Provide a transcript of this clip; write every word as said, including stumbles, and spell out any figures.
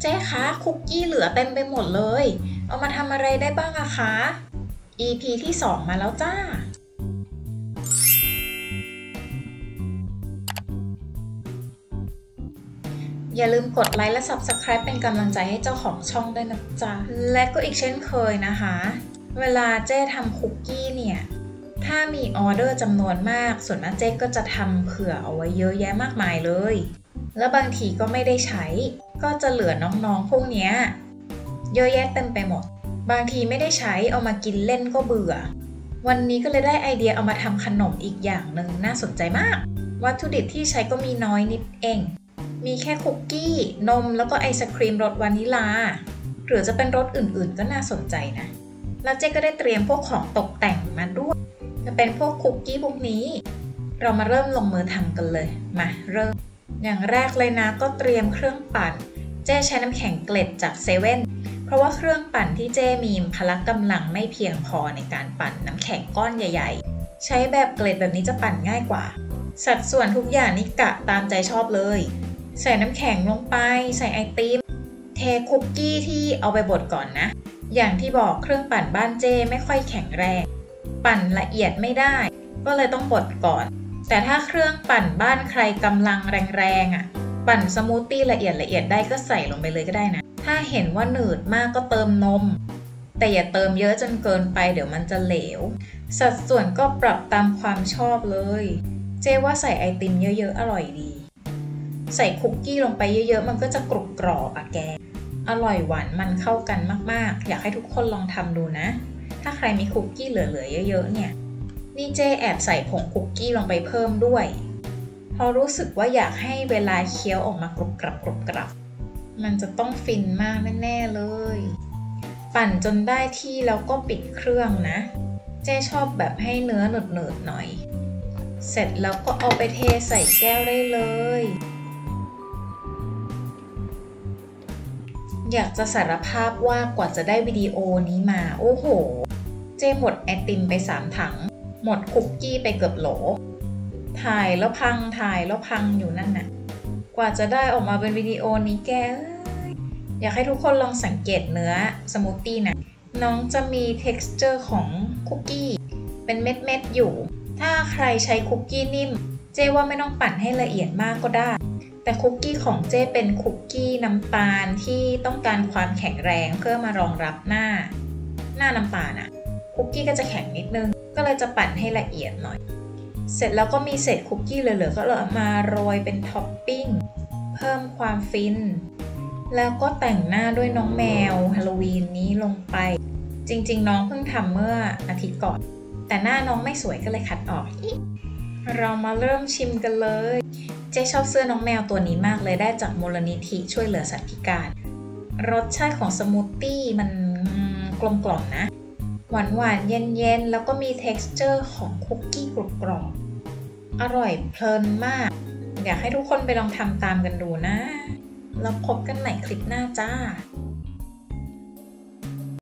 เจ๊คะคุกกี้เหลือเต็มไปหมดเลยเอามาทำอะไรได้บ้างอะคะ อี พี ที่สองมาแล้วจ้าอย่าลืมกดไลค์และ ซับสไครบ์ เป็นกำลังใจให้เจ้าของช่องด้วยนะจ๊ะและก็อีกเช่นเคยนะคะเวลาเจ๊ทำคุกกี้เนี่ยถ้ามีออเดอร์จำนวนมากส่วนมากเจ๊ก็จะทำเผื่อเอาไว้เยอะแยะมากมายเลยและบางทีก็ไม่ได้ใช้ก็จะเหลือน้องๆพวกเนี้ยเยอะแยะเต็มไปหมดบางทีไม่ได้ใช้เอามากินเล่นก็เบื่อวันนี้ก็เลยได้ไอเดียเอามาทำขนมอีกอย่างหนึ่งน่าสนใจมากวัตถุดิบที่ใช้ก็มีน้อยนิดเองมีแค่คุกกี้นมแล้วก็ไอศครีมรสวานิลาหรือจะเป็นรสอื่นๆก็น่าสนใจนะแล้วเจ๊ก็ได้เตรียมพวกของตกแต่งมาด้วยจะเป็นพวกคุกกี้พวกนี้เรามาเริ่มลงมือทำกันเลยมาเริ่มอย่างแรกเลยนะก็เตรียมเครื่องปั่นเจ๊ใช้น้ำแข็งเกล็ดจากเซเว่นเพราะว่าเครื่องปั่นที่เจ๊มีพละกำลังไม่เพียงพอในการปั่นน้ำแข็งก้อนใหญ่ๆใช้แบบเกล็ดแบบนี้จะปั่นง่ายกว่าสัดส่วนทุกอย่างนี่กะตามใจชอบเลยใส่น้ำแข็งลงไปใส่ไอติมเทคุกกี้ที่เอาไปบดก่อนนะอย่างที่บอกเครื่องปั่นบ้านเจ้ไม่ค่อยแข็งแรงปั่นละเอียดไม่ได้ก็เลยต้องบดก่อนแต่ถ้าเครื่องปั่นบ้านใครกำลังแรงๆอ่ะปั่นสมูทตี้ละเอียดละเอียดได้ก็ใส่ลงไปเลยก็ได้นะถ้าเห็นว่าหนืดมากก็เติมนมแต่อย่าเติมเยอะจนเกินไปเดี๋ยวมันจะเหลวสัดส่วนก็ปรับตามความชอบเลยเจ้ว่าใส่ไอติมเยอะๆอร่อยดีใส่คุกกี้ลงไปเยอะๆมันก็จะกรุบกรอบอะแกอร่อยหวานมันเข้ากันมากๆอยากให้ทุกคนลองทำดูนะถ้าใครมีคุกกี้เหลือๆเยอะๆเนี่ยนี่เจ๊แอบใส่ผงคุกกี้ลงไปเพิ่มด้วยพอรู้สึกว่าอยากให้เวลาเคี้ยวออกมากรุบกรับกรุบกรับมันจะต้องฟินมากแน่ๆเลยปั่นจนได้ที่แล้วก็ปิดเครื่องนะเจ๊ชอบแบบให้เนื้อหนืดๆหน่อยเสร็จแล้วก็เอาไปเทใส่แก้วได้เลยอยากจะสารภาพว่ากว่าจะได้วิดีโอนี้มาโอ้โหเจ๊หมดไอติมไปสามถังหมดคุกกี้ไปเกือบโหลถ่ายแล้วพังถ่ายแล้วพังอยู่นั่นน่ะกว่าจะได้ออกมาเป็นวิดีโอนี้แกอยากให้ทุกคนลองสังเกตเนื้อสมูทตี้นะน้องจะมี เท็กซ์เจอร์ ของคุกกี้เป็นเม็ดๆอยู่ถ้าใครใช้คุกกี้นิ่มเจ๊ว่าไม่ต้องปั่นให้ละเอียดมากก็ได้แต่คุกกี้ของเจ้เป็นคุกกี้น้ำตาลที่ต้องการความแข็งแรงเพื่อมารองรับหน้าหน้าน้ำตาลน่ะคุกกี้ก็จะแข็งนิดนึงก็เลยจะปั่นให้ละเอียดหน่อยเสร็จแล้วก็มีเศษคุกกี้เหลือๆก็เอามาโรยเป็นท็อปปิ้งเพิ่มความฟินแล้วก็แต่งหน้าด้วยน้องแมวฮาโลวีนนี้ลงไปจริงๆน้องเพิ่งทำเมื่ออาทิตย์ก่อนแต่หน้าน้องไม่สวยก็เลยคัดออกเรามาเริ่มชิมกันเลยเจ๊ชอบเสื้อน้องแมวตัวนี้มากเลยได้จากมูลนิธิช่วยเหลือสัตว์พิการรสชาติของสมูทตี้มันกลมกล่อมนะหวานหวานเย็นเย็นแล้วก็มี เท็กซ์เจอร์ ของคุกกี้กรุบกรอบอร่อยเพลินมากอยากให้ทุกคนไปลองทำตามกันดูนะแล้วพบกันใหม่คลิปหน้าจ้า